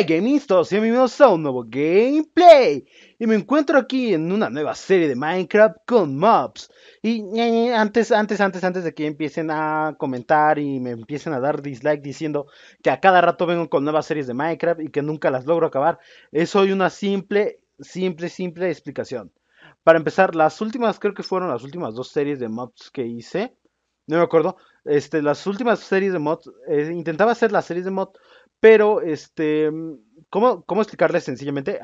Joy Gaming, todos bienvenidos a un nuevo gameplay. Y me encuentro aquí en una nueva serie de Minecraft con mobs. Y antes de que empiecen a comentar y me empiecen a dar dislike diciendo que a cada rato vengo con nuevas series de Minecraft y que nunca las logro acabar, es hoy una simple explicación. Para empezar, las últimas, creo que fueron las últimas dos series de mobs que hice, no me acuerdo, las últimas series de mobs, intentaba hacer las series de mobs. Pero, ¿cómo explicarles sencillamente?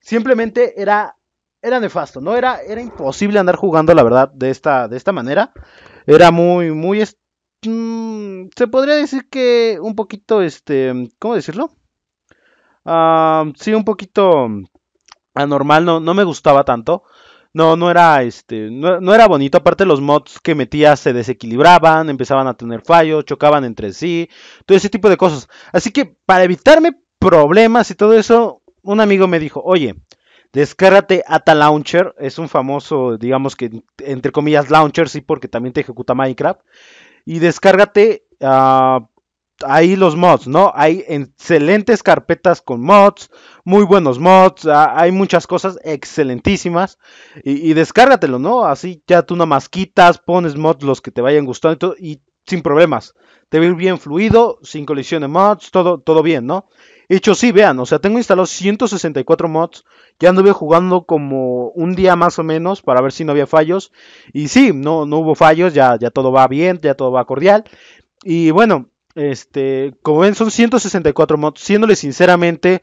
Simplemente era nefasto, ¿no? Era imposible andar jugando, la verdad, de esta manera. Era muy... se podría decir que un poquito, ¿cómo decirlo? Sí, un poquito anormal, no me gustaba tanto. No era, no era bonito. Aparte, los mods que metía se desequilibraban, empezaban a tener fallos, chocaban entre sí, todo ese tipo de cosas. Así que para evitarme problemas y todo eso, un amigo me dijo: oye, descárgate ATLauncher, es un famoso, digamos que entre comillas launcher, sí, porque también te ejecuta Minecraft. Y descárgate ahí los mods, ¿no? Hay excelentes carpetas con mods, muy buenos mods, hay muchas cosas excelentísimas. Y descárgatelo, ¿no? Así ya tú nomás quitas, pones mods los que te vayan gustando y todo, y sin problemas. Te va a ir bien fluido, sin colisión de mods, todo bien, ¿no? Hecho, sí, vean, o sea, tengo instalados 164 mods. Ya anduve jugando como un día más o menos para ver si no había fallos. Y sí, no hubo fallos, ya todo va bien, ya todo va cordial. Y bueno, como ven, son 164 mods. Siéndole sinceramente,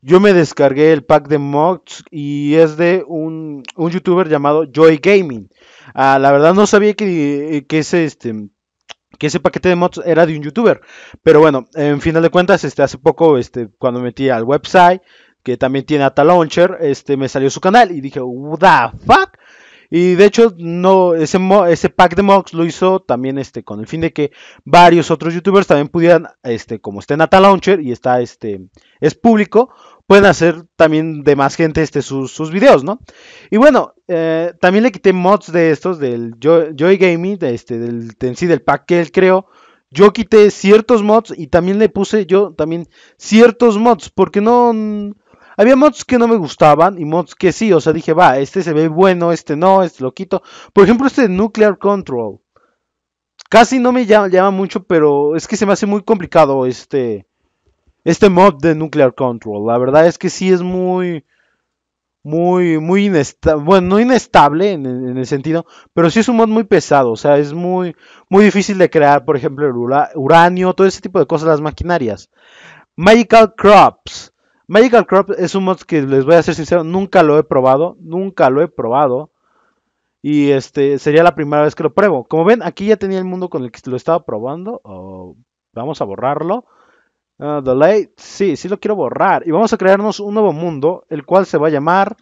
yo me descargué el pack de mods y es de un youtuber llamado Joy Gaming. La verdad no sabía que ese paquete de mods era de un youtuber. Pero bueno, en final de cuentas, hace poco, cuando me metí al website, que también tiene ATLauncher, me salió su canal y dije, what the fuck. Y de hecho, no, ese pack de mods lo hizo también con el fin de que varios otros youtubers también pudieran, como está en ATLauncher y está es público, pueden hacer también de más gente sus videos, ¿no? Y bueno, también le quité mods de estos, del Joy Gaming, del pack que él creó. Yo quité ciertos mods y también le puse yo también ciertos mods, porque no... Había mods que no me gustaban y mods que sí, o sea, dije, va, se ve bueno, no, lo quito. Por ejemplo, Nuclear Control. Casi no me llama mucho, pero es que se me hace muy complicado este mod de Nuclear Control. La verdad es que sí es muy inestable, bueno, no inestable en el sentido, pero sí es un mod muy pesado, o sea, es muy difícil de crear, por ejemplo, el uranio, todo ese tipo de cosas, las maquinarias. Magical Crops. Magical Crops es un mod que, les voy a ser sincero, nunca lo he probado. Y sería la primera vez que lo pruebo. Como ven, aquí ya tenía el mundo con el que lo estaba probando. Vamos a borrarlo. Delay, sí lo quiero borrar. Y vamos a crearnos un nuevo mundo, el cual se va a llamar...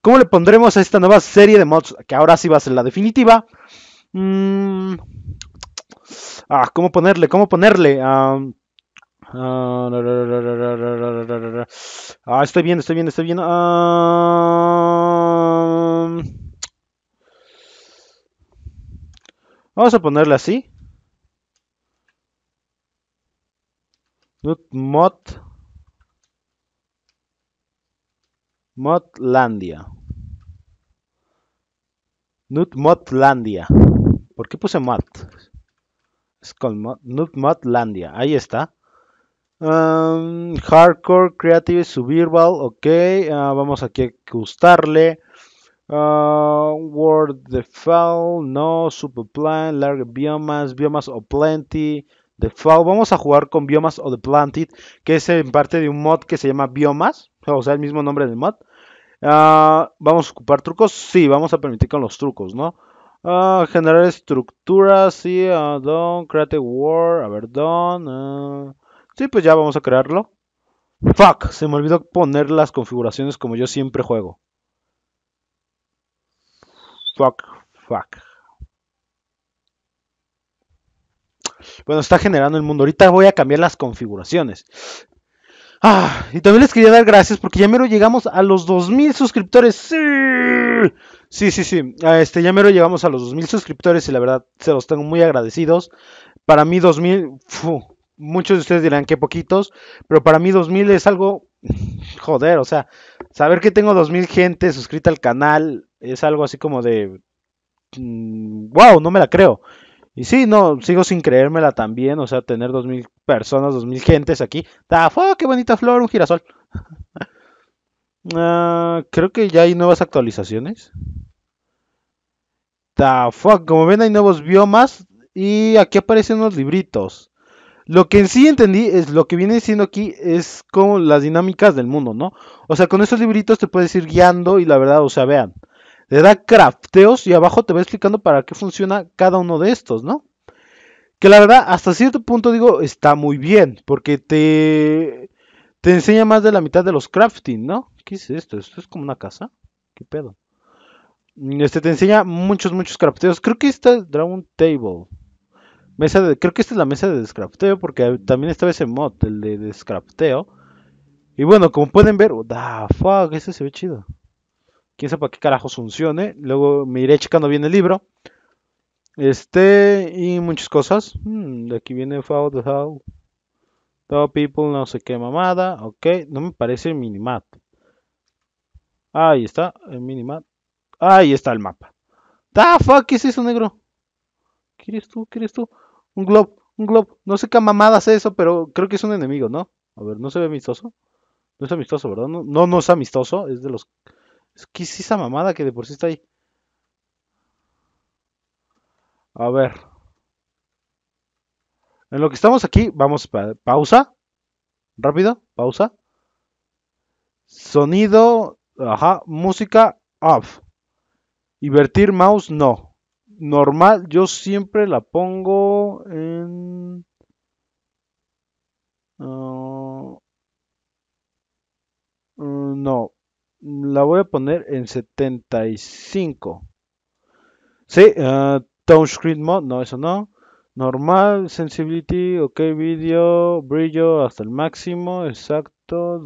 ¿Cómo le pondremos a esta nueva serie de mods? Que ahora sí va a ser la definitiva. ¿Cómo ponerle? Estoy bien. Vamos a ponerle así. Nutmodlandia. ¿Por qué puse mod? Es con mod. Nutmodlandia. Ahí está. Hardcore, Creative, Survival, ok. Vamos aquí a ajustarle. Word Default, no, Superplan, Large Biomas, Biomas o Plenty, Default. Vamos a jugar con Biomas o The Planted, que es en parte de un mod que se llama Biomas, o sea, el mismo nombre del mod. ¿Vamos a ocupar trucos? Sí, vamos a permitir con los trucos, ¿no? Generar estructuras, sí, Don, Creative Word, a ver, Don. Sí, pues ya vamos a crearlo. Fuck, se me olvidó poner las configuraciones como yo siempre juego. Fuck. Bueno, está generando el mundo. Ahorita voy a cambiar las configuraciones. Y también les quería dar gracias porque ya mero llegamos a los 2000 suscriptores. Sí. Ya mero llegamos a los 2000 suscriptores y la verdad se los tengo muy agradecidos. Para mí 2000... muchos de ustedes dirán que poquitos, pero para mí 2000 es algo, joder, o sea, saber que tengo 2000 gente suscrita al canal es algo así como de, wow, no me la creo. Y sí, no, sigo sin creérmela también, o sea, tener 2000 personas, 2000 gentes aquí. ¡Oh, qué bonita flor, un girasol! Creo que ya hay nuevas actualizaciones. Como ven, hay nuevos biomas y aquí aparecen unos libritos. Lo que en sí entendí es lo que viene diciendo aquí es como las dinámicas del mundo, ¿no? O sea, con estos libritos te puedes ir guiando y la verdad, o sea, vean, te da crafteos y abajo te va explicando para qué funciona cada uno de estos, ¿no? Que la verdad, hasta cierto punto digo, está muy bien, porque te enseña más de la mitad de los crafting, ¿no? ¿Qué es esto? ¿Esto es como una casa? ¿Qué pedo? Te enseña muchos crafteos. Creo que esta es Dragon Table. Creo que esta es la mesa de descrafteo, porque también estaba ese mod, el de descrafteo. Y bueno, como pueden ver, este se ve chido. Quién sabe para qué carajos funcione. Luego me iré checando bien el libro. Y muchas cosas. De aquí viene People, no sé qué mamada. Ok, no me parece el minimat. Ahí está, el minimat. Ahí está el mapa. ¿Qué es eso, negro? ¿Quieres tú? Un globo. No sé qué mamadas es eso, pero creo que es un enemigo, ¿no? A ver, ¿no se ve amistoso? No es amistoso, ¿verdad? No es amistoso. Es de los... ¿Qué es esa mamada que de por sí está ahí? A ver. En lo que estamos aquí, vamos para... Pausa. Rápido, pausa. Sonido. Ajá, música off. Invertir mouse, no. Normal, yo siempre la pongo en... no, la voy a poner en 75. Sí, touchscreen mode, no, eso no. Normal, sensibility, ok, video, brillo hasta el máximo, exacto.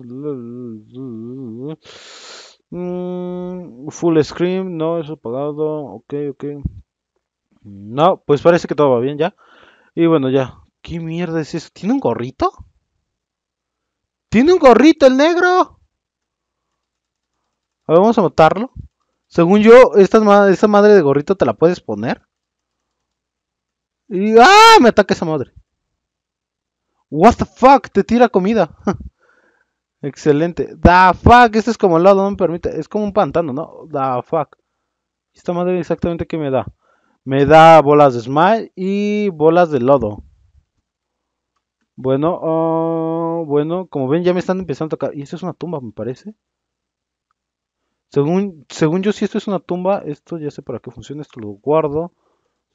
Full screen, no, eso apagado, ok. No, pues parece que todo va bien ya. Y bueno, ya. ¿Qué mierda es eso? ¿Tiene un gorrito? ¡Tiene un gorrito el negro! A ver, vamos a matarlo. Según yo, esta madre de gorrito te la puedes poner. Y... ¡ah! Me ataca esa madre. What the fuck, te tira comida. Excelente. The fuck, este es como el lado, no me permite. Es como un pantano, ¿no? The fuck. Esta madre exactamente qué me da. Me da bolas de smile y bolas de lodo. Bueno, bueno, como ven ya me están empezando a tocar. Y esto es una tumba, me parece. Según yo, si esto es una tumba, esto ya sé para qué funciona. Esto lo guardo.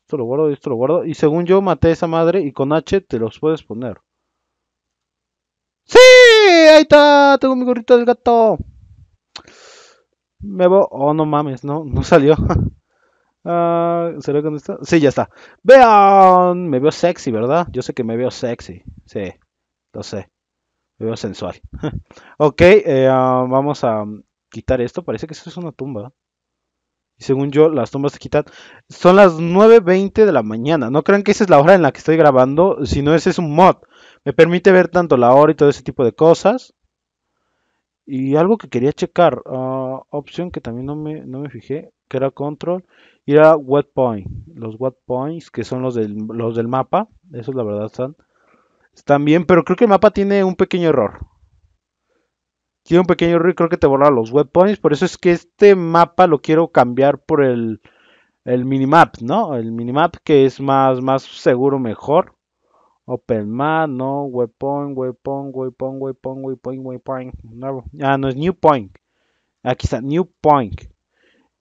Esto lo guardo y esto lo guardo. Y según yo maté a esa madre y con H te los puedes poner. ¡Sí! ¡Ahí está! Tengo mi gorrito del gato. Me voy. Oh, no mames, no salió. ¿Será que no está? Sí, ya está. Vean, me veo sexy, ¿verdad? Yo sé que me veo sexy. Sí, lo sé. Me veo sensual. Ok, vamos a quitar esto. Parece que eso es una tumba. Y según yo, las tumbas se quitan. Son las 9:20 de la mañana. No crean que esa es la hora en la que estoy grabando, sino ese es un mod. Me permite ver tanto la hora y todo ese tipo de cosas. Y algo que quería checar, opción que también no me fijé, que era control, y era wet point, los wet points que son los del mapa, esos la verdad están bien, pero creo que el mapa tiene un pequeño error, y creo que te borra los wet points, por eso es que este mapa lo quiero cambiar por el minimap, ¿no? El minimap que es más seguro, mejor. Open map, no, waypoint, no. Ah, no, es new point. Aquí está, new point.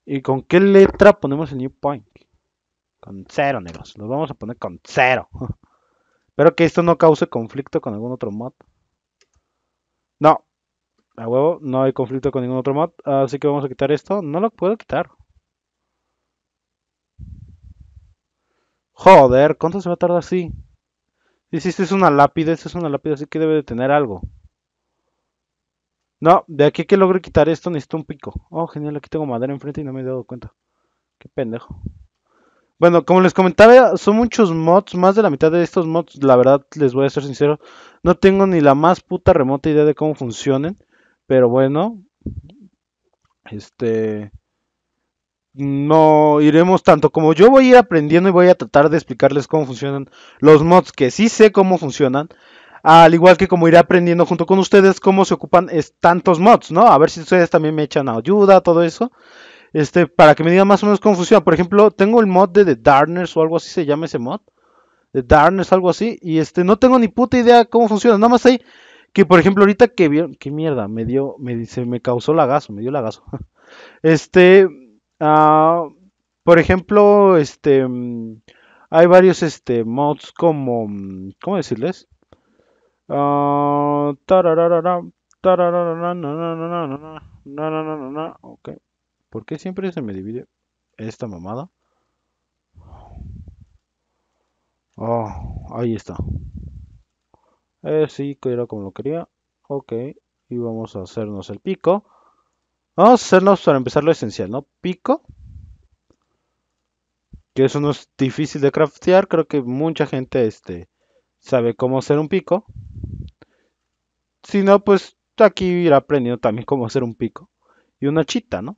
¿Y con qué letra ponemos el new point? Con 0, negros. Lo vamos a poner con 0. Espero que esto no cause conflicto con algún otro mod. No. A huevo, no hay conflicto con ningún otro mod. Así que vamos a quitar esto. No lo puedo quitar. Joder, ¿cuánto se va a tardar así? Y si esta es una lápida, así que debe de tener algo. No, de aquí que logre quitar esto necesito un pico. Oh, genial, aquí tengo madera enfrente y no me he dado cuenta. Qué pendejo. Bueno, como les comentaba, son muchos mods, más de la mitad de estos mods, la verdad, les voy a ser sincero, no tengo ni la más puta remota idea de cómo funcionen, pero bueno, no iremos tanto como yo voy a ir aprendiendo y voy a tratar de explicarles cómo funcionan los mods, que sí sé cómo funcionan, al igual que como iré aprendiendo junto con ustedes cómo se ocupan tantos mods, ¿no? A ver si ustedes también me echan ayuda, todo eso. Para que me digan más o menos cómo funciona. Por ejemplo, tengo el mod de The Darners o algo así se llama ese mod. The Darners, algo así. Y no tengo ni puta idea cómo funciona. Nada más hay que, por ejemplo, ahorita que vieron. ¿Qué mierda? Me causó lagazo, me dio lagazo. Por ejemplo, hay varios mods como. ¿Cómo decirles? Ok. ¿Por qué siempre se me divide esta mamada? Oh, ahí está. Sí, era como lo quería. Ok, y vamos a hacernos el pico. Vamos a hacernos, para empezar, lo esencial, ¿no? Pico. Que eso no es difícil de craftear. Creo que mucha gente sabe cómo hacer un pico. Si no, pues aquí irá aprendiendo también cómo hacer un pico. Y una hachita, ¿no?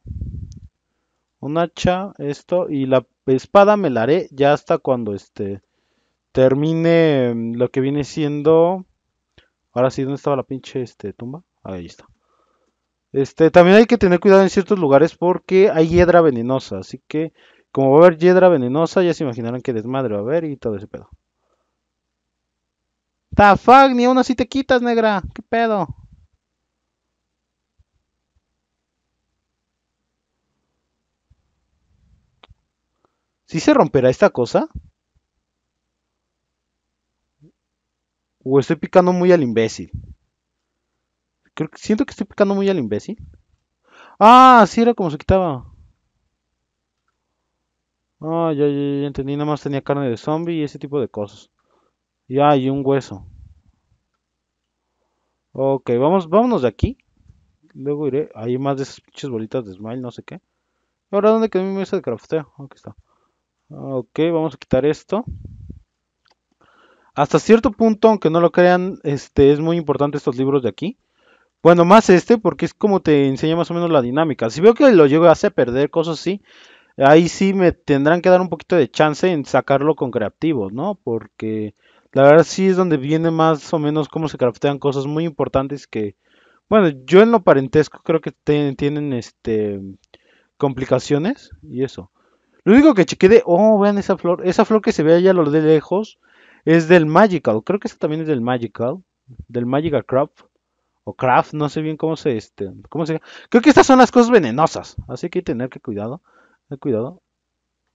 Un hacha, esto, y la espada me la haré ya hasta cuando termine lo que viene siendo. Ahora sí, ¿dónde estaba la pinche tumba? Ahí está. También hay que tener cuidado en ciertos lugares porque hay hiedra venenosa. Así que, como va a haber hiedra venenosa, ya se imaginarán que desmadre va a haber y todo ese pedo. ¡Ta fuck! Ni aún así te quitas, negra. ¿Qué pedo? ¿Sí se romperá esta cosa? ¿O estoy picando muy al imbécil? Creo que siento que estoy picando muy al imbécil. Ah, sí era como se quitaba. Ah, ya entendí. Nada más tenía carne de zombie y ese tipo de cosas. Ya, y un hueso. Ok, vámonos de aquí. Luego iré. Hay más de esas pinches bolitas de smile, no sé qué. Ahora, ¿dónde quedó mi mesa de crafteo? Aquí está. Ok, vamos a quitar esto. Hasta cierto punto, aunque no lo crean, es muy importante estos libros de aquí. Bueno, más porque es como te enseña más o menos la dinámica. Si veo que lo llego a hacer perder, cosas así, ahí sí me tendrán que dar un poquito de chance en sacarlo con creativos, ¿no? Porque la verdad sí es donde viene más o menos cómo se craftean cosas muy importantes que, bueno, yo en lo parentesco creo que tienen complicaciones y eso. Lo único que chequé de... Oh, vean esa flor que se ve allá a lo de lejos, es del Magical. Creo que esta también es del Magical. Del Magical Crop. O Craft, no sé bien cómo se... cómo se... Creo que estas son las cosas venenosas. Así que hay que tener cuidado. Cuidado.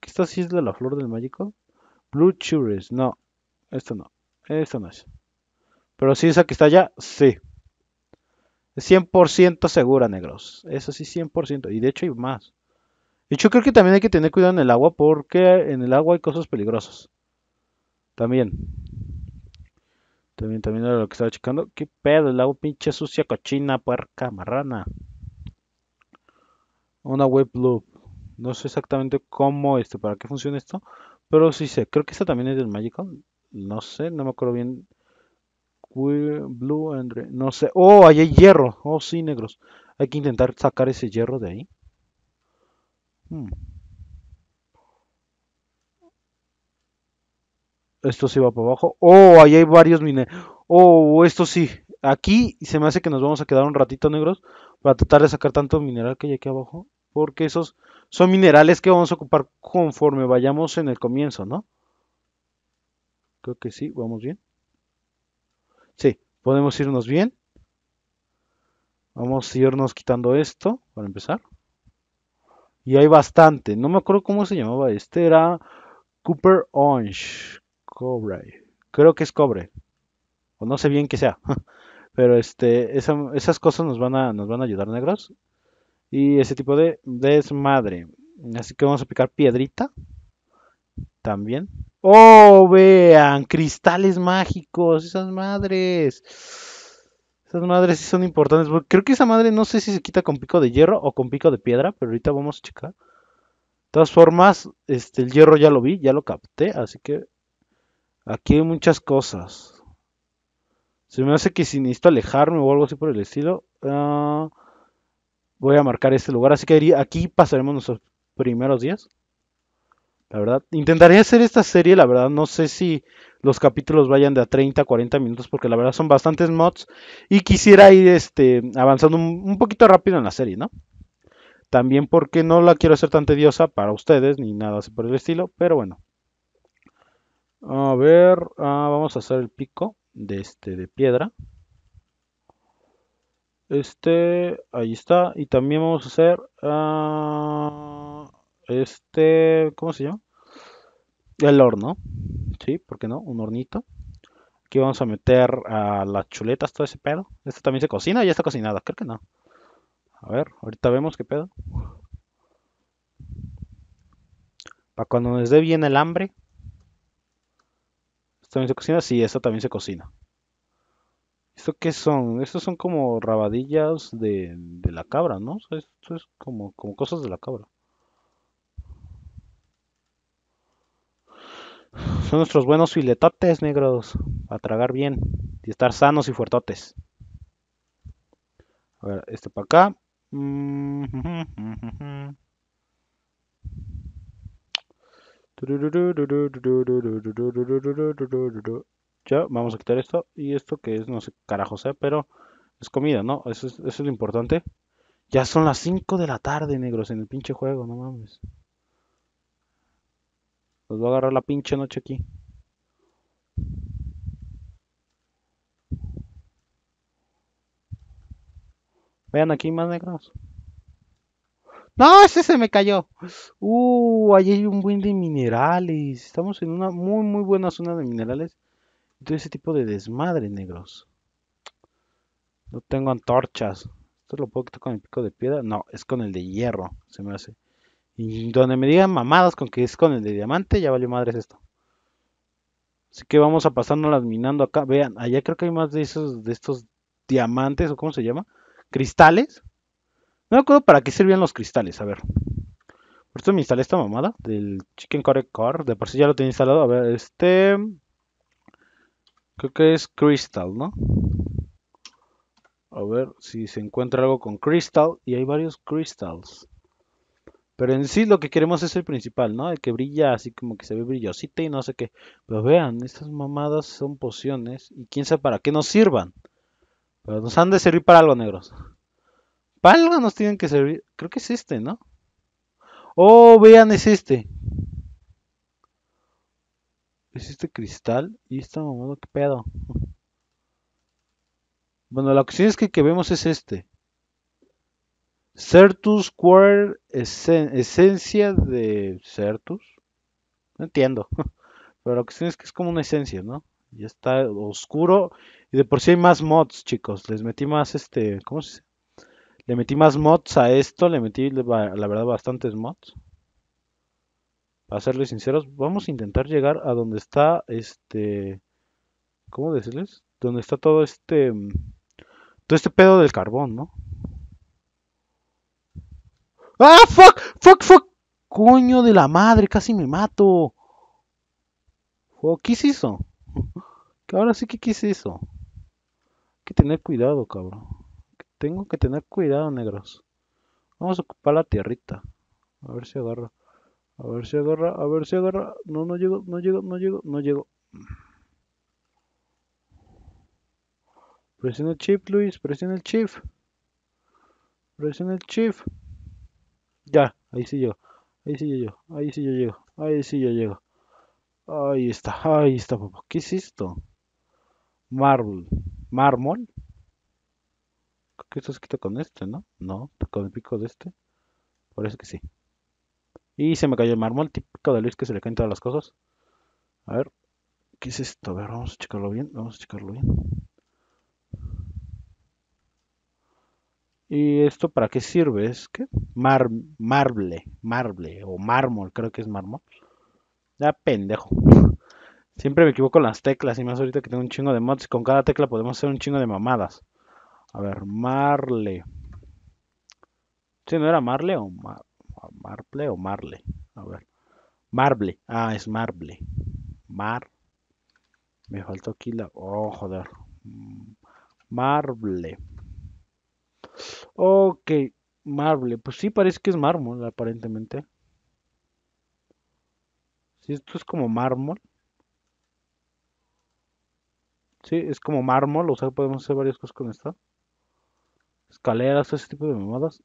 Esta sí es de la flor del Magical. Blue Cherries. No. Esta no. Esta no es. Pero sí, esa que está allá, sí. Es 100% segura, negros. Eso sí, 100%. Y de hecho hay más. Y yo creo que también hay que tener cuidado en el agua porque en el agua hay cosas peligrosas. También. También era lo que estaba checando. ¿Qué pedo? El agua pinche sucia, cochina, puerca, marrana. Una web loop. No sé exactamente cómo para qué funciona esto. Pero sí sé. Creo que esta también es del Magical. No sé, no me acuerdo bien. Blue and red. No sé. Oh, ahí hay hierro. Oh, sí, negros. Hay que intentar sacar ese hierro de ahí. Esto se va para abajo. Oh, ahí hay varios mineros. Oh, esto sí. Aquí se me hace que nos vamos a quedar un ratito, negros, para tratar de sacar tanto mineral que hay aquí abajo, porque esos son minerales que vamos a ocupar conforme vayamos en el comienzo, ¿no? Creo que sí, vamos bien. Sí, podemos irnos bien. Vamos a irnos quitando esto para empezar. Y hay bastante. No me acuerdo cómo se llamaba. Era Copper Orange. Cobre. Creo que es cobre. O no sé bien qué sea. Pero esas cosas nos van a ayudar, negros. Y ese tipo de desmadre. Así que vamos a picar piedrita. También. ¡Oh! Vean. Cristales mágicos. Esas madres. Esas madres sí son importantes. Creo que esa madre no sé si se quita con pico de hierro o con pico de piedra. Pero ahorita vamos a checar. todas formas, el hierro ya lo vi, ya lo capté, así que aquí hay muchas cosas. Se me hace que si necesito alejarme o algo así por el estilo, voy a marcar este lugar, así que aquí pasaremos nuestros primeros días. La verdad, intentaré hacer esta serie, la verdad, no sé si los capítulos vayan de a 30 a 40 minutos, porque la verdad son bastantes mods y quisiera ir avanzando un poquito rápido en la serie, ¿no? También porque no la quiero hacer tan tediosa para ustedes, ni nada así por el estilo, pero bueno. A ver, vamos a hacer el pico de piedra. Ahí está, y también vamos a hacer... ¿cómo se llama? El horno, sí, ¿por qué no? Un hornito. Aquí vamos a meter a las chuletas, todo ese pedo. ¿Esta también se cocina? ¿Ya está cocinada? Creo que no. A ver, ahorita vemos qué pedo. Para cuando nos dé bien el hambre. ¿Esta también se cocina? Sí, esta también se cocina. ¿Esto qué son? Estos son como rabadillas de la cabra, ¿no? Esto es como cosas de la cabra. Son nuestros buenos filetotes negros, a tragar bien y estar sanos y fuertotes. A ver, para acá. Ya, vamos a quitar esto y esto que es, no sé, carajo sea, pero es comida, ¿no? Eso es lo importante. Ya son las 5 de la tarde, negros, en el pinche juego, no mames. Nos va a agarrar la pinche noche aquí. Vean aquí más negros. ¡No! ¡Ese se me cayó! Ahí hay un buen de minerales. Estamos en una muy muy buena zona de minerales. Y todo ese tipo de desmadre, negros. No tengo antorchas. ¿Esto lo puedo quitar con el pico de piedra? No, es con el de hierro, se me hace. Y donde me digan mamadas con que es con el de diamante, ya valió madres esto. Así que vamos a pasárnoslas minando acá. Vean, allá creo que hay más de estos diamantes, o ¿cómo se llama? Cristales. No me acuerdo para qué servían los cristales, a ver. Por esto me instalé esta mamada del Chicken Core. De por sí ya lo tenía instalado. A ver, creo que es Crystal, ¿no? A ver si se encuentra algo con Crystal. Y hay varios crystals. Pero en sí lo que queremos es el principal, ¿no? El que brilla así como que se ve brillosita y no sé qué. Pero vean, estas mamadas son pociones. Y quién sabe para qué nos sirvan. Pero nos han de servir para algo, negros. Para algo nos tienen que servir. Creo que es ¿no? Oh, vean, es este. Es este cristal. Y esta mamada, ¿qué pedo? Bueno, la cuestión es que vemos es Certus Core, esencia de Certus. No entiendo. Pero la cuestión es que es como una esencia, ¿no? Ya está oscuro. Y de por sí hay más mods, chicos. Les metí más ¿cómo se dice? Le metí más mods a esto. Le metí, la verdad, bastantes mods. Para serles sinceros, vamos a intentar llegar a donde está ¿cómo decirles? Donde está todo todo este pedo del carbón, ¿no? ¡Ah, fuck! ¡Fuck, fuck! ¡Coño de la madre! ¡Casi me mato! ¿Qué es eso? Ahora sí que ¿qué es eso? Hay que tener cuidado, cabrón. Tengo que tener cuidado, negros. Vamos a ocupar la tierrita. A ver si agarra. A ver si agarra, a ver si agarra. No, no llego, no llego, no llego, no llego. Presiona el chip, Luis. Presiona el chip. Presiona el chip. Ya, ahí sí llego, ahí sí yo llego, ahí sí yo llego, ahí sí yo llego. Ahí está, papá. ¿Qué es esto? Mármol. ¿Mármol? Creo que esto se quita con ¿no? No, con el pico de Parece que sí. Y se me cayó el mármol, típico de Luis que se le caen todas las cosas. A ver, ¿qué es esto? A ver, vamos a checarlo bien, vamos a checarlo bien. ¿Y esto para qué sirve? Es que marble o mármol, creo que es mármol. Ya pendejo. Siempre me equivoco con las teclas y más ahorita que tengo un chingo de mods. Con cada tecla podemos hacer un chingo de mamadas. A ver, marle. ¿Sí no era marle o marble? A ver. Marble. Ah, es marble. Mar. Me faltó aquí la... Oh, joder. Marble. Ok. Marble. Pues sí, parece que es mármol, aparentemente. Si esto es como mármol. Sí, es como mármol. O sea, podemos hacer varias cosas con esto. Escaleras, ese tipo de mamadas.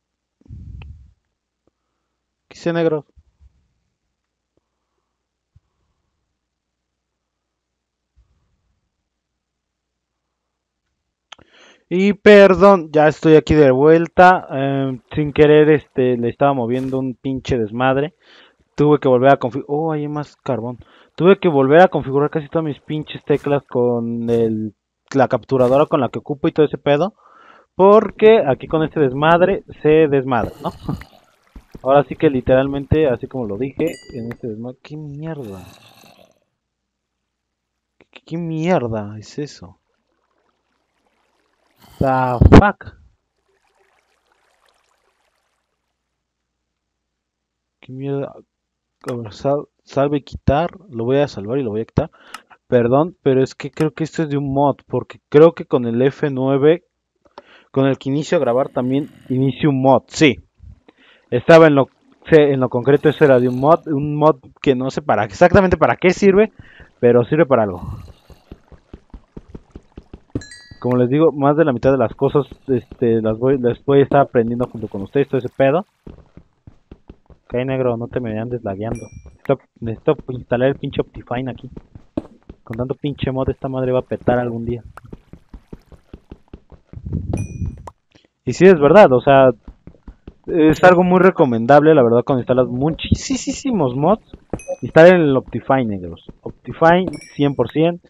Quise negro. Y perdón, ya estoy aquí de vuelta. Sin querer, le estaba moviendo un pinche desmadre. Tuve que volver a configurar. Oh, ahí hay más carbón. Tuve que volver a configurar casi todas mis pinches teclas con la capturadora con la que ocupo y todo ese pedo. Porque aquí con este desmadre se desmadra, ¿no? Ahora sí que literalmente, así como lo dije, en este desmadre... ¡Qué mierda! ¿Qué mierda es eso? The fuck. ¿Qué mierda? A ver, salve y quitar. Lo voy a salvar y lo voy a quitar. Perdón, pero es que creo que esto es de un mod. Porque creo que con el F9, con el que inicio a grabar, también inicio un mod. Sí. Estaba en lo concreto, eso era de un mod. Un mod que no sé para exactamente para qué sirve, pero sirve para algo. Como les digo, más de la mitad de las cosas las voy a estar aprendiendo junto con ustedes, todo ese pedo. Ok, negro, no te me andes lagueando. Necesito instalar el pinche Optifine aquí. Con tanto pinche mod esta madre va a petar algún día. Y sí, es verdad, o sea, es algo muy recomendable, la verdad, cuando instalas muchísimos mods. Instalen el Optifine, negros. Optifine 100%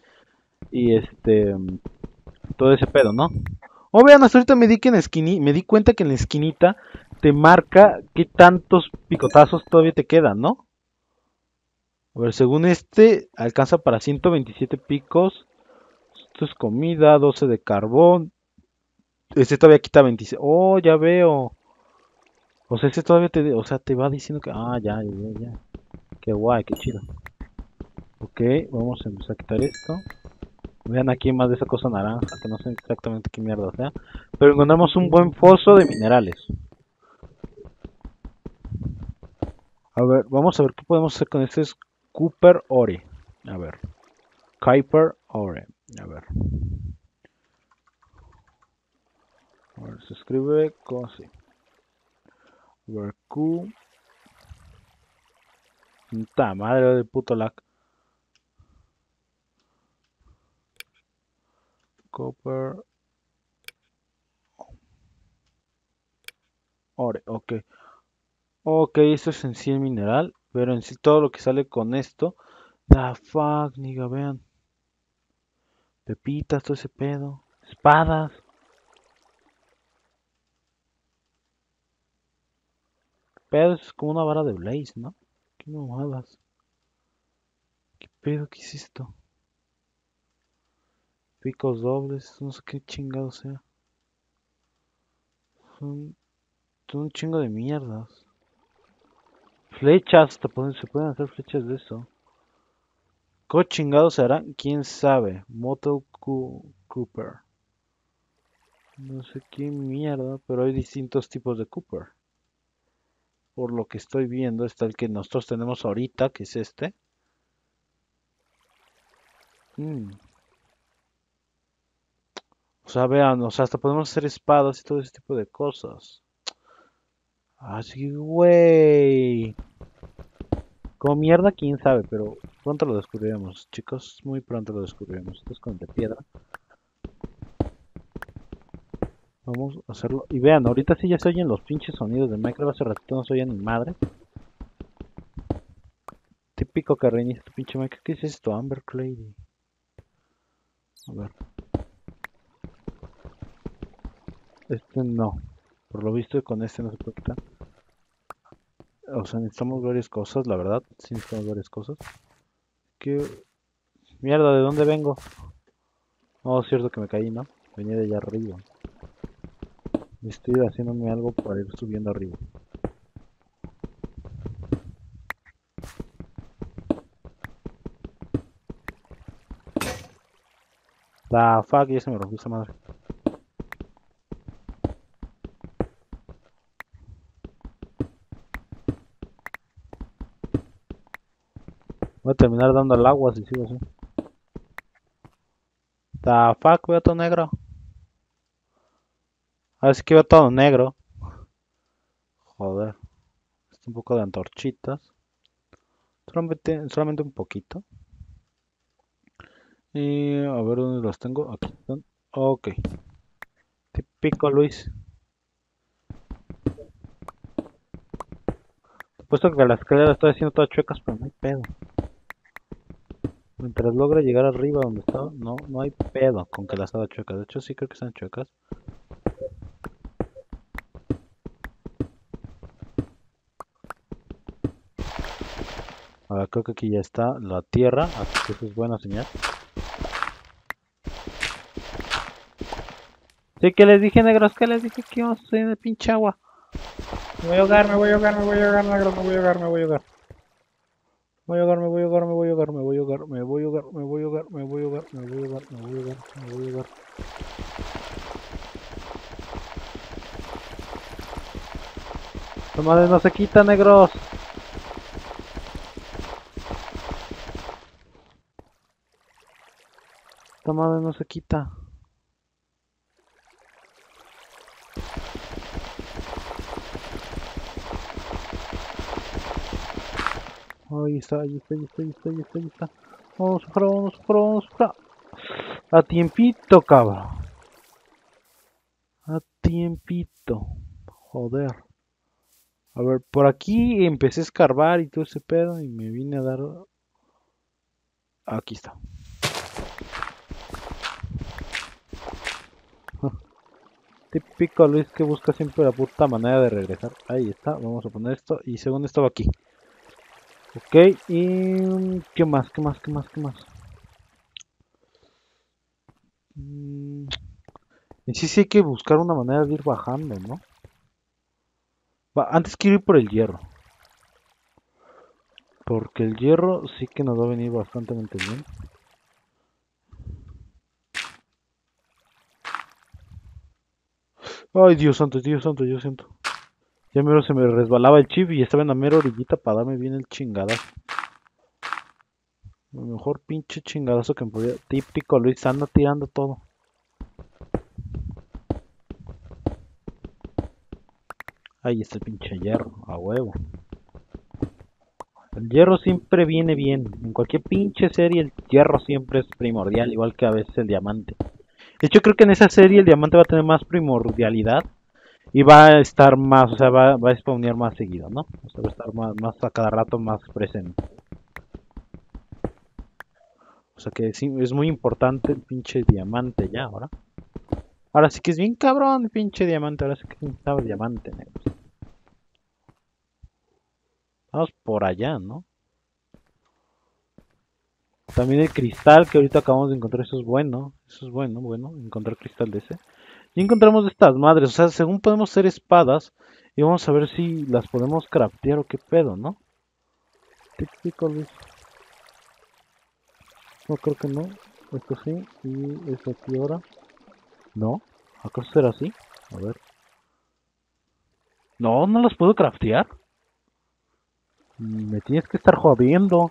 y todo ese pedo, ¿no? Oh, vean, hasta ahorita me di cuenta que en la esquinita te marca qué tantos picotazos todavía te quedan, ¿no? A ver, según alcanza para 127 picos. Esto es comida, 12 de carbón. Este todavía quita 26. Oh, ya veo. O sea, este todavía te... O sea, te va diciendo que... Ah, ya. Qué guay, qué chido. Ok, vamos a empezar a quitar esto. Vean aquí más de esa cosa naranja, que no sé exactamente qué mierda sea. Pero encontramos un buen foso de minerales. A ver, vamos a ver qué podemos hacer con este. Es Cooper Ore. A ver. Kuiper Ore. A ver. A ver, se escribe así. A ver, Q. Ta madre de puto lag. Copper Ore, ok. Ok, esto es en sí el mineral. Pero en sí todo lo que sale con esto. The fuck, nigga, vean. Pepitas, todo ese pedo. Espadas. Pedo es como una vara de Blaze, ¿no? Qué mamadas. ¿Qué pedo que es esto? Picos dobles, no sé qué chingado sea. Son un chingo de mierdas. Flechas, se pueden hacer flechas de eso. ¿Qué chingado será? ¿Quién sabe? Moto Cooper. No sé qué mierda, pero hay distintos tipos de Cooper. Por lo que estoy viendo, está el que nosotros tenemos ahorita, que es este. O sea, vean, o sea, hasta podemos hacer espadas y todo ese tipo de cosas. Así, güey. Como mierda, quién sabe, pero pronto lo descubriremos, chicos. Muy pronto lo descubriremos. Esto es con de piedra. Vamos a hacerlo. Y vean, ahorita sí ya se oyen los pinches sonidos de Minecraft. Hace ratito no se oyen ni madre. Típico que reinicia tu pinche Minecraft. ¿Qué es esto? Amber Clay. A ver. No, por lo visto con no se puede quitar. O sea, necesitamos varias cosas, la verdad. Sí, necesitamos varias cosas. ¿Qué mierda? ¿De dónde vengo? No, es cierto que me caí, ¿no? Venía de allá arriba. Estoy haciéndome algo para ir subiendo arriba. The fuck, ya se me rompió esa madre. Voy a terminar dando al agua si sigo así. The fuck, veo todo negro. A ver si que veo todo negro. Joder. Está un poco de antorchitas. Solamente un poquito. Y a ver dónde los tengo. Aquí están. Ok. Típico Luis. Puesto que la escalera está haciendo todas chuecas, pero no hay pedo. Mientras logre llegar arriba donde estaba, no hay pedo con que las haga chuecas. De hecho, sí creo que están chuecas. Ahora creo que aquí ya está la tierra, así que eso es buena señal. Sí, que les dije, negros, que les dije que íbamos a salir de pinche agua. Me voy a ahogar. La madre no se quita, negros. Esta madre no se quita. Ahí está. Vamos, para. A tiempito, cabrón. A tiempito. Joder. A ver, por aquí empecé a escarbar y todo ese pedo y me vine a dar... Aquí está. Típico Luis que busca siempre la puta manera de regresar. Ahí está, vamos a poner esto y según esto va aquí. Ok, y... ¿Qué más? Y sí hay que buscar una manera de ir bajando, ¿no? Va, antes quiero ir por el hierro. Porque el hierro sí que nos va a venir bastante bien. Ay, Dios santo, yo siento. Ya mero se me resbalaba el chip y estaba en la mera orillita para darme bien el chingadazo. El mejor pinche chingadazo que me podía. Típico Luis, anda tirando todo. Ahí está el pinche hierro, a huevo. El hierro siempre viene bien. En cualquier pinche serie el hierro siempre es primordial, igual que a veces el diamante. De hecho creo que en esa serie el diamante va a tener más primordialidad. Y va a estar más, o sea, va a spawnear más seguido, ¿no? O sea, va a estar más a cada rato más presente. O sea que sí, es muy importante el pinche diamante ya, ahora. Ahora sí que es bien cabrón el pinche diamante, ahora sí que es un cabrón diamante, negros. Vamos por allá, ¿no? También el cristal que ahorita acabamos de encontrar, eso es bueno, encontrar cristal de ese. Y encontramos estas madres, o sea, según podemos hacer espadas. Y vamos a ver si las podemos craftear o qué pedo, ¿no? Típico Luis. No, creo que no. Esto sí, y esto aquí ahora. No, ¿acaso será así? A ver. No, no las puedo craftear. Me tienes que estar jodiendo.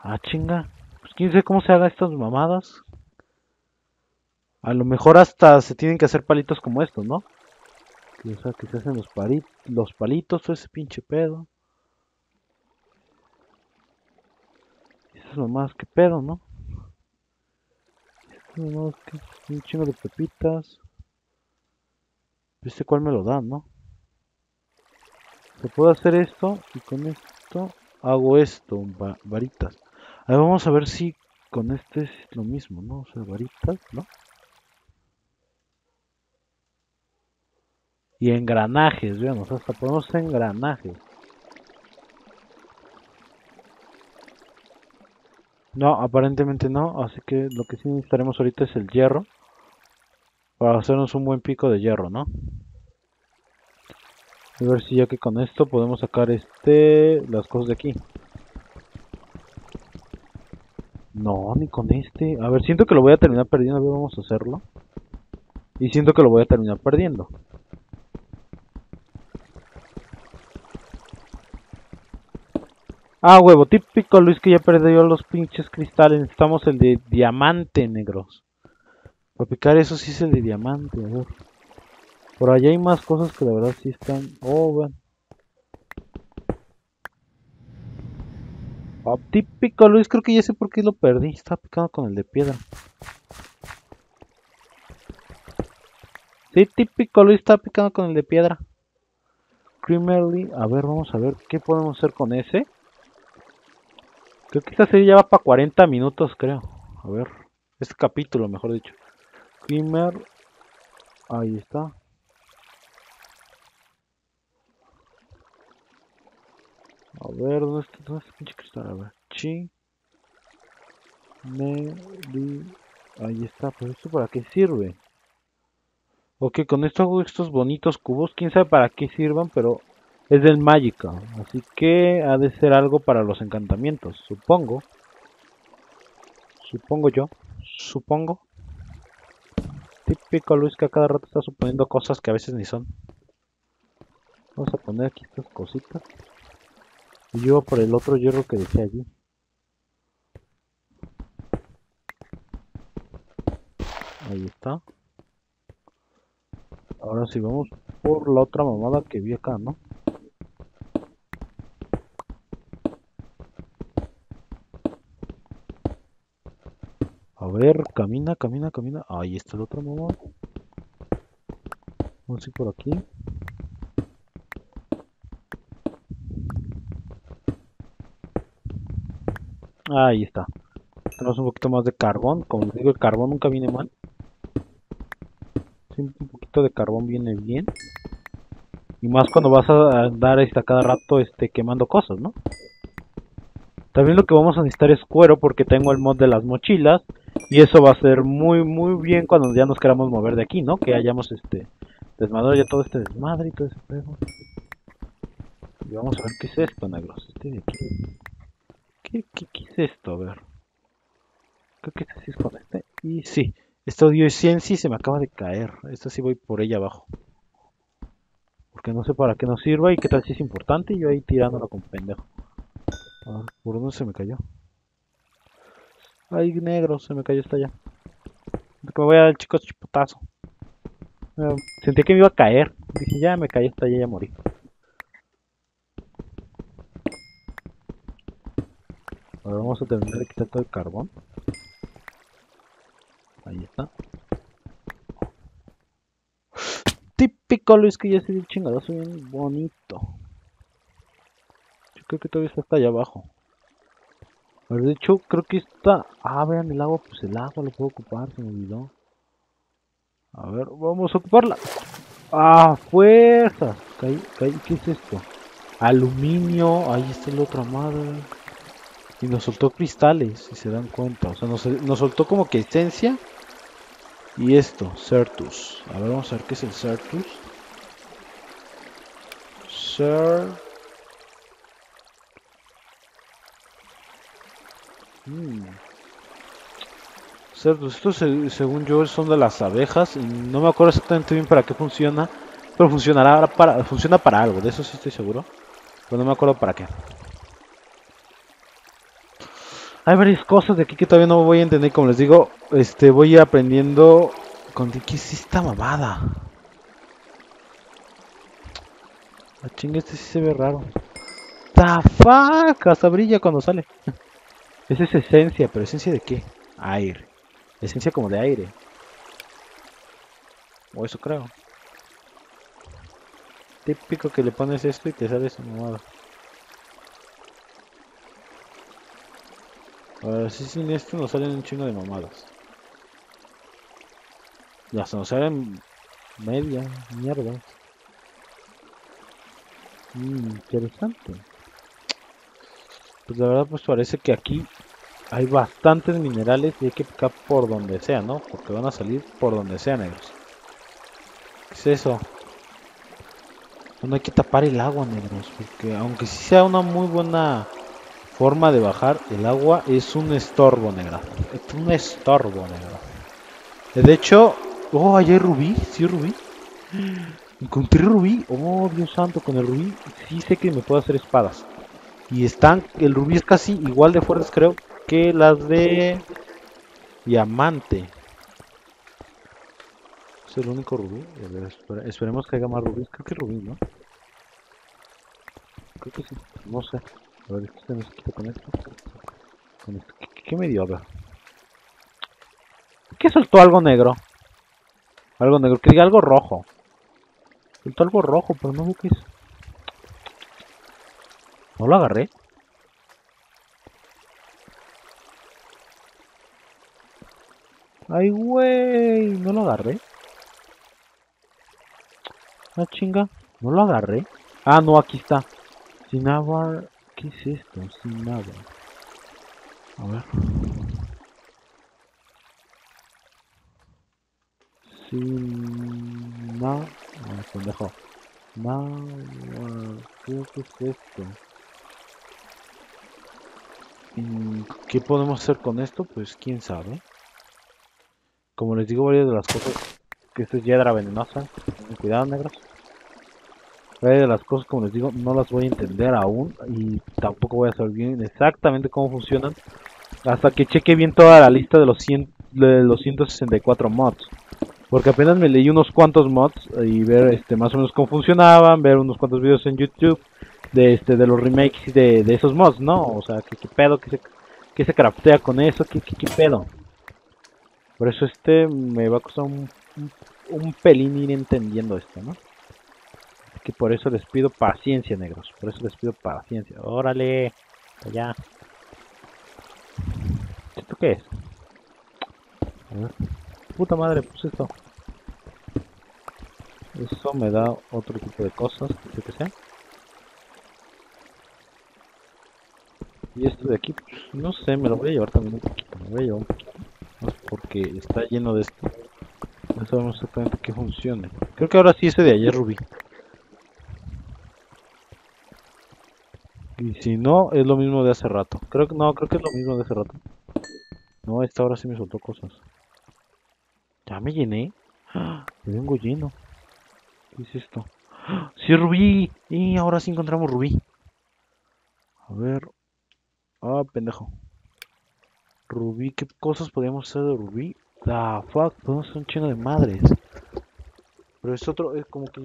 Ah, chinga. Pues quién sabe cómo se hagan estas mamadas. A lo mejor hasta se tienen que hacer palitos como estos, ¿no? O sea, que se hacen los palitos, todo ese pinche pedo. Esas mamás, qué pedo, ¿no? Estas mamás, que un chingo de pepitas. ¿Viste cuál me lo dan, no? Se puede hacer esto y con esto hago esto, varitas. Ahora vamos a ver si con este es lo mismo, ¿no? O sea, varitas, ¿no? Y engranajes, veamos, hasta ponemos engranajes. No, aparentemente no, así que lo que sí necesitaremos ahorita es el hierro. Para hacernos un buen pico de hierro, ¿no? A ver si ya que con esto podemos sacar las cosas de aquí. No, ni con este. A ver, siento que lo voy a terminar perdiendo. A ver, vamos a hacerlo. Y siento que lo voy a terminar perdiendo. Ah, huevo, típico Luis que ya perdió los pinches cristales. Necesitamos el de diamante, negros. Para picar eso sí es el de diamante, a ver. Por allá hay más cosas que la verdad sí están... Oh, bueno. Oh, típico Luis, creo que ya sé por qué lo perdí. Estaba picando con el de piedra. Sí, típico Luis, estaba picando con el de piedra. Creamerly, a ver, vamos a ver qué podemos hacer con ese. Creo que esta serie ya va para 40 minutos, creo. A ver, este capítulo, mejor dicho. Creamer, ahí está. A ver, ¿dónde está el pinche cristal? A ver, ahí está, pero esto para qué sirve. Ok, con esto hago estos bonitos cubos, quién sabe para qué sirvan, pero... Es del Magical, así que ha de ser algo para los encantamientos, supongo. Supongo yo, supongo. Típico Luis que a cada rato está suponiendo cosas que a veces ni son. Vamos a poner aquí estas cositas. Y yo por el otro hierro que dejé allí. Ahí está. Ahora sí vamos por la otra mamada que vi acá, ¿no? A ver, camina, camina, camina. Ahí está el otro mamón. Vamos a ir por aquí. Ahí está. Tenemos un poquito más de carbón. Como les digo, el carbón nunca viene mal. Siempre un poquito de carbón viene bien. Y más cuando vas a andar a cada rato quemando cosas, ¿no? También lo que vamos a necesitar es cuero porque tengo el mod de las mochilas. Y eso va a ser muy muy bien cuando ya nos queramos mover de aquí, ¿no? Que hayamos desmadrado ya todo este desmadre y todo ese pedo. Y vamos a ver qué es esto, negros. De aquí. ¿Qué es esto? A ver. Creo que este sí es con este. Y sí, este audio es 100, sí se me acaba de caer. Esta sí voy por ella abajo. Porque no sé para qué nos sirva y qué tal si es importante. Y yo ahí tirándola con pendejo. Ah, ¿por dónde se me cayó? Ay, negro, se me cayó esta ya. Porque me voy a dar el chico chipotazo. Sentí que me iba a caer. Dije, ya me cayó esta ya, ya morí. Ahora vamos a terminar de quitar todo el carbón. Ahí está. Típico Luis que ya se dio el chingadazo bien bonito. Yo creo que todavía está hasta allá abajo. Pero de hecho creo que está... Ah, vean el agua, pues el agua lo puedo ocupar, se me olvidó. A ver, vamos a ocuparla. Ah, fuerza. ¿Qué es esto? Aluminio, ahí está la otra madre. Y nos soltó cristales, si se dan cuenta. O sea, nos soltó como que esencia. Y esto, Certus. A ver, vamos a ver qué es el Certus. Certus. Estos, según yo, son de las abejas. Y no me acuerdo exactamente bien para qué funciona. Pero funciona para algo. De eso sí estoy seguro. Pero no me acuerdo para qué. Hay varias cosas de aquí que todavía no voy a entender, como les digo, voy aprendiendo con... ¿Qué es esta mamada? La chinga, este sí se ve raro. ¡Tafaca! Hasta brilla cuando sale. Esa es esencia, pero ¿esencia de qué? Aire. Esencia como de aire. O eso creo. Típico que le pones esto y te sale esa mamada. Ahora sí, sin esto nos salen un chingo de mamadas. Y hasta nos salen media mierda. Interesante. Pues la verdad pues parece que aquí hay bastantes minerales y hay que picar por donde sea, ¿no? Porque van a salir por donde sea, negros. ¿Qué es eso? No hay que tapar el agua, negros. Porque aunque sí sea una muy buena... forma de bajar el agua es un estorbo, negra. Es un estorbo, negra. De hecho... Oh, allá hay rubí. Sí, rubí. Encontré rubí. Oh, Dios santo, con el rubí. Sí sé que me puedo hacer espadas. Y están... El rubí es casi igual de fuertes, creo, que las de... diamante. Es el único rubí. A ver, esperemos que haya más rubí. Creo que es rubí, ¿no? Creo que sí. No sé. A ver, ¿qué se nos quita con esto? ¿Qué me dio? A ver. ¿Qué soltó algo negro? Algo negro. Que diga algo rojo. Soltó algo rojo, pero no sé qué es. ¿No lo agarré? ¡Ay, güey! ¿No lo agarré? ¡Ah, chinga! ¿No lo agarré? Ah, no, aquí está. Sinabar... ¿Qué es esto? Sin nada. A ver. Sin nada. No, pendejo. Nada. ¿Qué es esto? ¿Qué podemos hacer con esto? Pues quién sabe. Como les digo, varias de las cosas. Que esto es hiedra venenosa. Cuidado, negros. De las cosas, como les digo, no las voy a entender aún y tampoco voy a saber bien exactamente cómo funcionan hasta que cheque bien toda la lista de los 164 mods, porque apenas me leí unos cuantos mods y ver más o menos cómo funcionaban, ver unos cuantos videos en YouTube de los remakes de esos mods, ¿no? O sea, qué pedo, que se craftea con eso, qué pedo. Por eso me va a costar un pelín ir entendiendo esto, ¿no? Que por eso les pido paciencia, negros. Por eso les pido paciencia. ¡Órale! Allá. ¿Esto qué es? A ver. Puta madre, pues esto. Eso me da otro tipo de cosas, yo que sé. Y esto de aquí, pues, no sé, me lo voy a llevar también un poquito. Me voy a llevar un poquito. Porque está lleno de esto. No sabemos exactamente qué funcione. Creo que ahora sí ese de ayer, rubí. Y si no, es lo mismo de hace rato. Creo que no, creo que es lo mismo de hace rato. No, esta hora sí me soltó cosas. Ya me llené. ¡Ah! Me vengo lleno. ¿Qué es esto? ¡Ah! ¡Sí, rubí! Y ahora sí encontramos rubí. A ver. Ah, pendejo. Rubí, ¿qué cosas podríamos hacer de rubí? La fuck, podemos hacer un chino de madres. Pero es otro, es como que...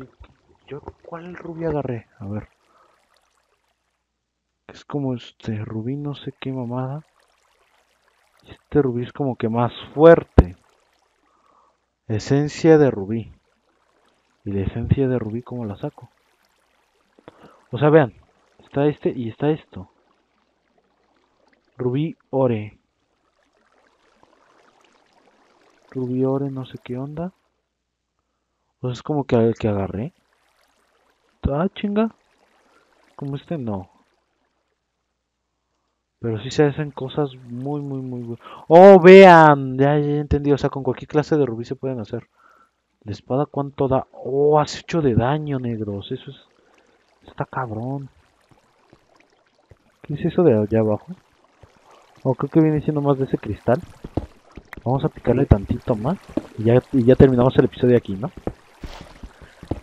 Yo, ¿cuál rubí agarré? A ver. Es como rubí, no sé qué mamada. Este rubí es como que más fuerte. Esencia de rubí. Y la esencia de rubí, ¿cómo la saco? O sea, vean. Está y está esto. Rubí ore. Rubí ore, no sé qué onda. O sea, es como que el que agarré. Ah, chinga. Como no. Pero sí se hacen cosas muy, muy, muy buenas. ¡Oh, vean! Ya entendí. O sea, con cualquier clase de rubí se pueden hacer. La espada, ¿cuánto da? ¡Oh, hace 8 de daño, negros! Eso es... Está cabrón. ¿Qué es eso de allá abajo? Oh, creo que viene siendo más de ese cristal. Vamos a picarle tantito más. Y ya terminamos el episodio aquí, ¿no?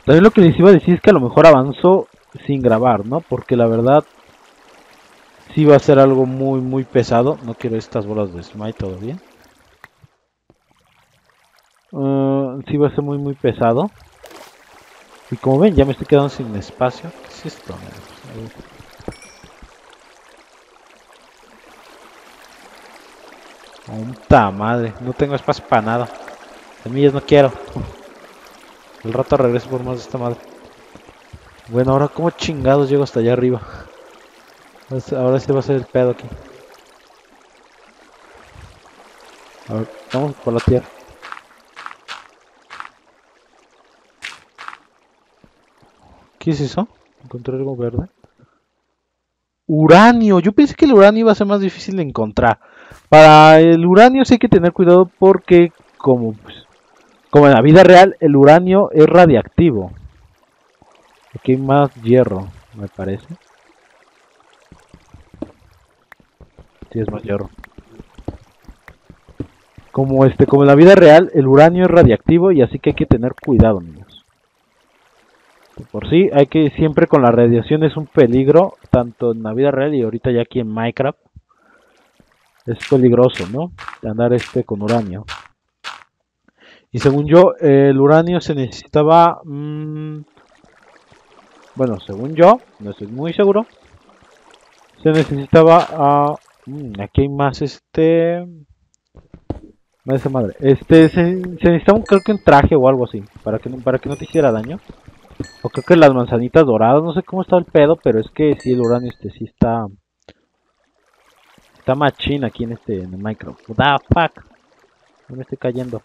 También lo que les iba a decir es que a lo mejor avanzo sin grabar, ¿no? Porque la verdad... Sí va a ser algo muy muy pesado. No quiero estas bolas de smite todavía. Sí va a ser muy muy pesado. Y como ven, ya me estoy quedando sin espacio. ¿Qué es esto? ¡Puta madre! No tengo espacio para nada. Semillas no quiero. El rato regreso por más de esta madre. Bueno, ahora ¿cómo chingados llego hasta allá arriba? Ahora sí va a ser el pedo aquí. A ver, vamos por la tierra. ¿Qué es eso? Encontré algo verde. Uranio. Yo pensé que el uranio iba a ser más difícil de encontrar. Para el uranio sí hay que tener cuidado porque como en la vida real, el uranio es radiactivo. Aquí hay más hierro, me parece. Sí, es más hierro. Como en la vida real, el uranio es radiactivo y así que hay que tener cuidado, niños. Por sí, hay que ir siempre con la radiación, es un peligro, tanto en la vida real y ahorita ya aquí en Minecraft. Es peligroso, ¿no? Andar con uranio. Y según yo, el uranio se necesitaba... bueno, según yo, no estoy muy seguro. Se necesitaba... aquí hay más se necesitaba creo que un traje o algo así. Para que no te hiciera daño. O creo que las manzanitas doradas, no sé cómo está el pedo, pero es que sí, el uranio sí está... Está machín aquí en en el Minecraft. What the fuck? No me estoy cayendo.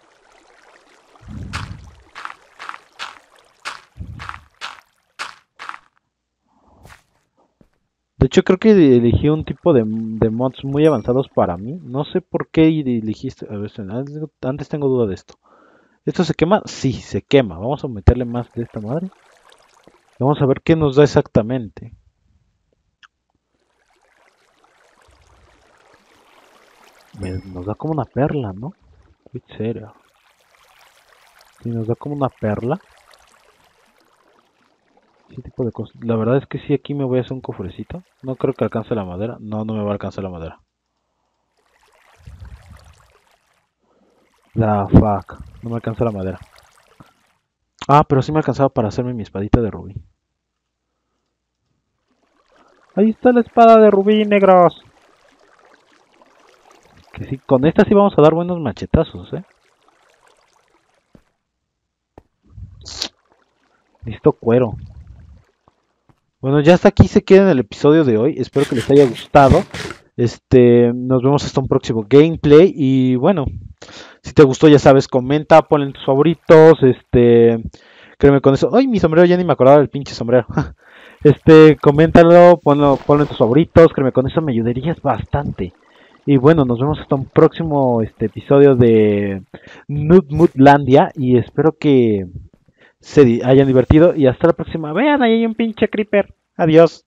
De hecho creo que elegí un tipo de mods muy avanzados para mí. No sé por qué elegiste. A ver, antes tengo duda de esto. ¿Esto se quema? Sí, se quema. Vamos a meterle más de esta madre. Vamos a ver qué nos da exactamente. Nos da como una perla, ¿no? Qué serio. Sí, nos da como una perla. Ese tipo de cosas. La verdad es que sí, aquí me voy a hacer un cofrecito. No creo que alcance la madera. No, no me va a alcanzar la madera. La fuck. No me alcanza la madera. Ah, pero sí me alcanzaba para hacerme mi espadita de rubí. Ahí está la espada de rubí, negros. Que sí, con esta sí vamos a dar buenos machetazos, ¿eh? Listo, cuero. Bueno, ya hasta aquí se queda en el episodio de hoy. Espero que les haya gustado. Nos vemos hasta un próximo gameplay. Y bueno, si te gustó, ya sabes, comenta, ponle tus favoritos. Créeme con eso. ¡Ay, mi sombrero! Ya ni me acordaba del pinche sombrero. Coméntalo, ponle tus favoritos. Créeme con eso, me ayudarías bastante. Y bueno, nos vemos hasta un próximo episodio de Nutmodlandia. Y espero que se hayan divertido. Y hasta la próxima. Vean, ahí hay un pinche creeper. Adiós.